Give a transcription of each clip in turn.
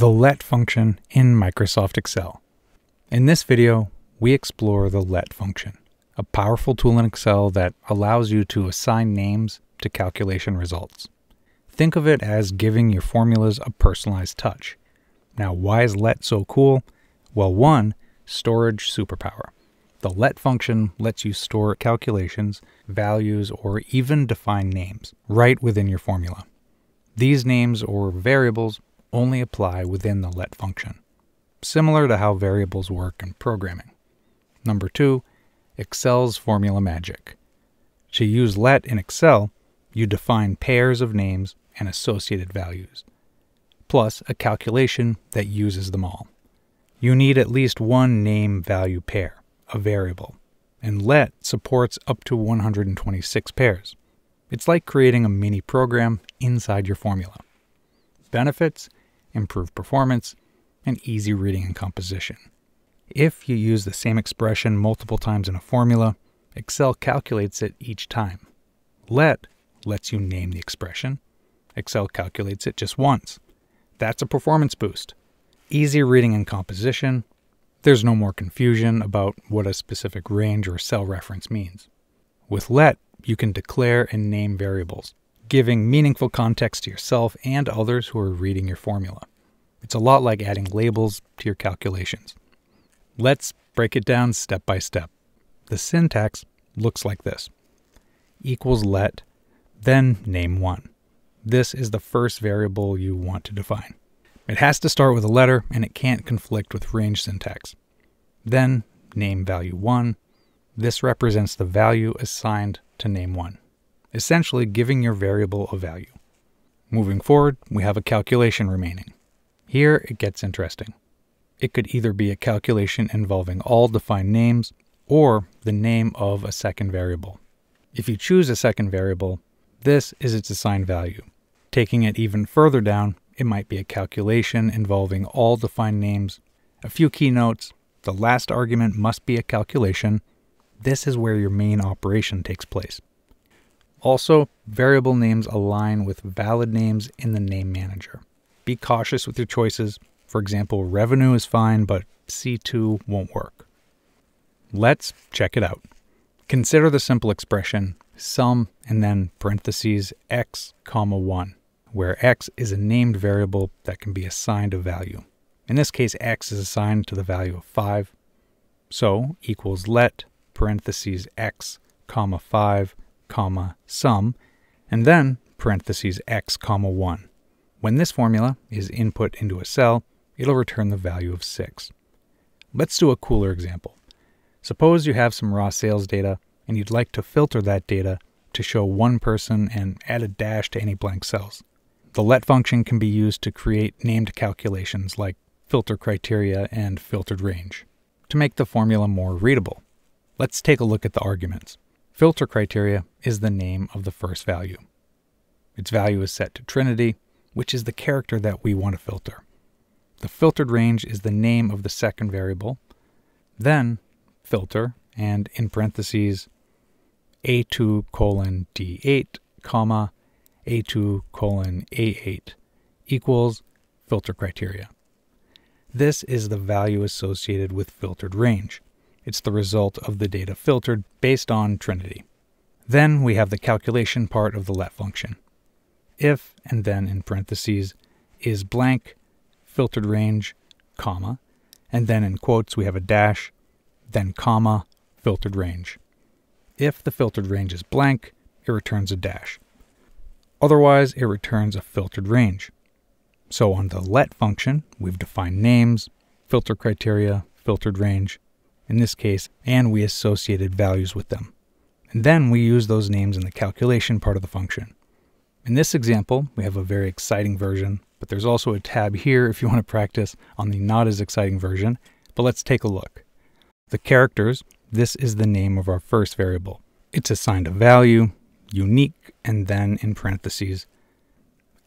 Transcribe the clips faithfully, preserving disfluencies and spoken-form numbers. the let function in Microsoft Excel. In this video, we explore the let function, a powerful tool in Excel that allows you to assign names to calculation results. Think of it as giving your formulas a personalized touch. Now, why is let so cool? Well, one, storage superpower. The let function lets you store calculations, values, or even define names right within your formula. These names or variables only apply within the let function, similar to how variables work in programming. Number two, Excel's formula magic. To use let in Excel, you define pairs of names and associated values, plus a calculation that uses them all. You need at least one name-value pair, a variable, and let supports up to one hundred twenty-six pairs. It's like creating a mini program inside your formula. Benefits: improved performance, and easy reading and composition. If you use the same expression multiple times in a formula, Excel calculates it each time. Let lets you name the expression. Excel calculates it just once. That's a performance boost. Easy reading and composition. There's no more confusion about what a specific range or cell reference means. With let, you can declare and name variables, giving meaningful context to yourself and others who are reading your formula. It's a lot like adding labels to your calculations. Let's break it down step by step. The syntax looks like this. Equals let, then name one. This is the first variable you want to define. It has to start with a letter, and it can't conflict with range syntax. Then name value one. This represents the value assigned to name one, essentially giving your variable a value. Moving forward, we have a calculation remaining. Here it gets interesting. It could either be a calculation involving all defined names or the name of a second variable. If you choose a second variable, this is its assigned value. Taking it even further down, it might be a calculation involving all defined names. A few key notes: the last argument must be a calculation. This is where your main operation takes place. Also, variable names align with valid names in the name manager. Be cautious with your choices. For example, revenue is fine, but C two won't work. Let's check it out. Consider the simple expression sum and then parentheses x comma one, where x is a named variable that can be assigned a value. In this case, x is assigned to the value of five. So equals let parentheses x comma five comma sum, and then parentheses x comma one. When this formula is input into a cell, it'll return the value of six. Let's do a cooler example. Suppose you have some raw sales data and you'd like to filter that data to show one person and add a dash to any blank cells. The let function can be used to create named calculations like filter criteria and filtered range to make the formula more readable. Let's take a look at the arguments. Filter criteria is the name of the first value. Its value is set to Trinity, which is the character that we want to filter. The filtered range is the name of the second variable, then filter, and in parentheses, A two colon D eight comma A two colon A eight equals filter criteria. This is the value associated with filtered range. It's the result of the data filtered based on Trinity. Then we have the calculation part of the let function. If, and then in parentheses, is blank filtered range comma, and then in quotes we have a dash, then comma filtered range. If the filtered range is blank, it returns a dash. Otherwise, it returns a filtered range. So on the let function, we've defined names, filter criteria, filtered range, in this case, and we associated values with them. And then we use those names in the calculation part of the function. In this example, we have a very exciting version, but there's also a tab here if you want to practice on the not as exciting version, but let's take a look. The characters, this is the name of our first variable. It's assigned a value, unique, and then in parentheses,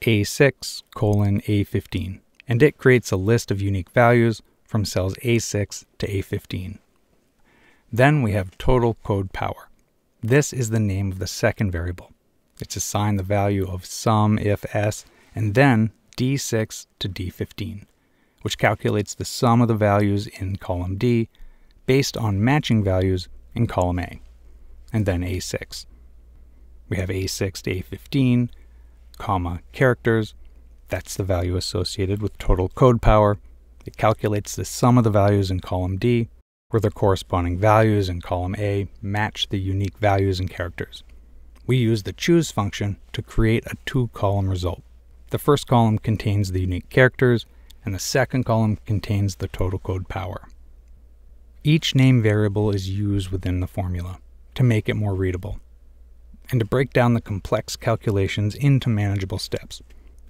A six colon A fifteen. And it creates a list of unique values from cells A six to A fifteen. Then we have total code power. This is the name of the second variable. It's assigned the value of sumIFS and then D six to D fifteen. which calculates the sum of the values in column D based on matching values in column A, and then A six. We have A six to A fifteen, comma, characters. That's the value associated with total code power. It calculates the sum of the values in column D, where the corresponding values in column A match the unique values and characters. We use the CHOOSE function to create a two-column result. The first column contains the unique characters, and the second column contains the total code power. Each name variable is used within the formula to make it more readable, and to break down the complex calculations into manageable steps.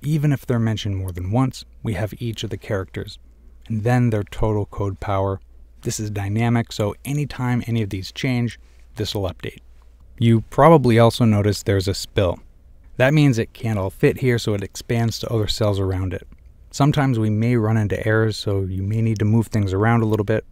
Even if they're mentioned more than once, we have each of the characters, and then their total code power. This is dynamic, so anytime any of these change, this will update. You probably also noticed there's a spill. That means it can't all fit here, so it expands to other cells around it. Sometimes we may run into errors, so you may need to move things around a little bit.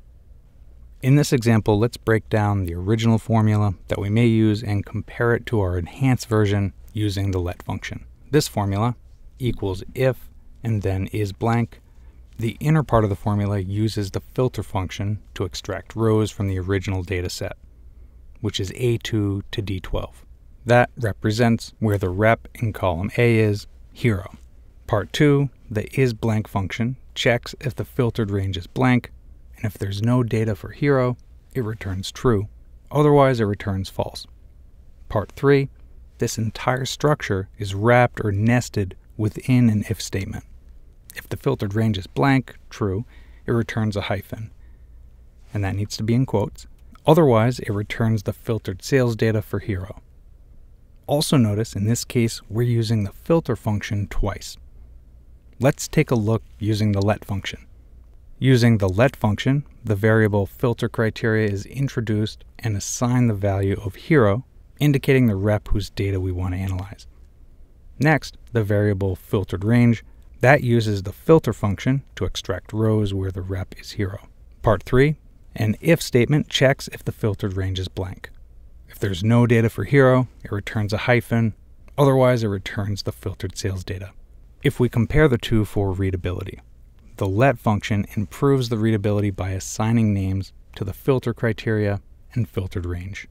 In this example, let's break down the original formula that we may use and compare it to our enhanced version using the let function. This formula equals if and then is blank. The inner part of the formula uses the filter function to extract rows from the original data set, which is A two to D twelve. That represents where the rep in column A is, hero. Part two, the isBlank function checks if the filtered range is blank, and if there's no data for hero, it returns true. Otherwise, it returns false. Part three, this entire structure is wrapped or nested within an if statement. If the filtered range is blank, true, it returns a hyphen, and that needs to be in quotes. Otherwise, it returns the filtered sales data for hero. Also notice in this case, we're using the filter function twice. Let's take a look using the let function. Using the let function, the variable filter criteria is introduced and assigned the value of hero, indicating the rep whose data we want to analyze. Next, the variable filtered range, that uses the filter function to extract rows where the rep is hero. Part three, an if statement checks if the filtered range is blank. If there's no data for hero, it returns a hyphen, otherwise it returns the filtered sales data. If we compare the two for readability, the let function improves the readability by assigning names to the filter criteria and filtered range.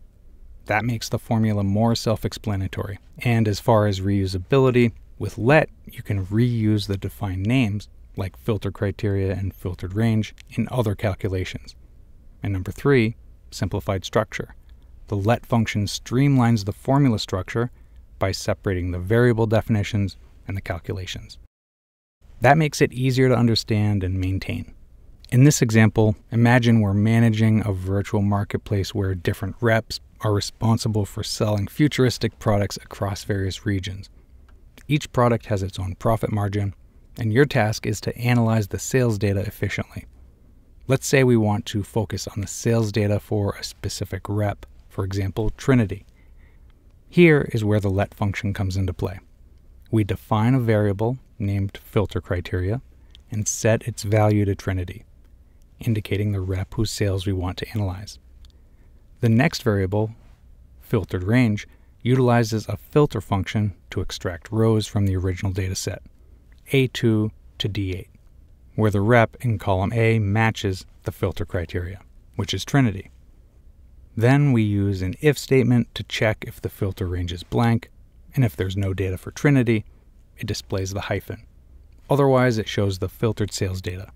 That makes the formula more self-explanatory. And as far as reusability, with let, you can reuse the defined names like filter criteria and filtered range in other calculations. And number three, simplified structure. The let function streamlines the formula structure by separating the variable definitions and the calculations. That makes it easier to understand and maintain. In this example, imagine we're managing a virtual marketplace where different reps are responsible for selling futuristic products across various regions. Each product has its own profit margin, and your task is to analyze the sales data efficiently. Let's say we want to focus on the sales data for a specific rep, for example, Trinity. Here is where the let function comes into play. We define a variable named filter criteria and set its value to Trinity, indicating the rep whose sales we want to analyze. The next variable, filtered range, utilizes a filter function to extract rows from the original data set, A two to D eight, where the rep in column A matches the filter criteria, which is Trinity. Then we use an if statement to check if the filter range is blank, and if there's no data for Trinity, it displays the hyphen. Otherwise, it shows the filtered sales data.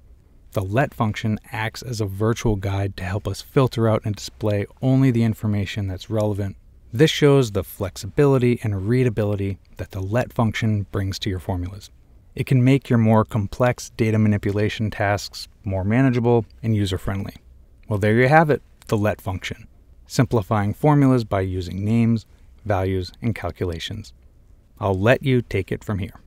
The let function acts as a virtual guide to help us filter out and display only the information that's relevant. This shows the flexibility and readability that the let function brings to your formulas. It can make your more complex data manipulation tasks more manageable and user-friendly. Well, there you have it, the let function, simplifying formulas by using names, values, and calculations. I'll let you take it from here.